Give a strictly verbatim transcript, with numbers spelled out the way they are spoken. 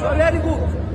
Só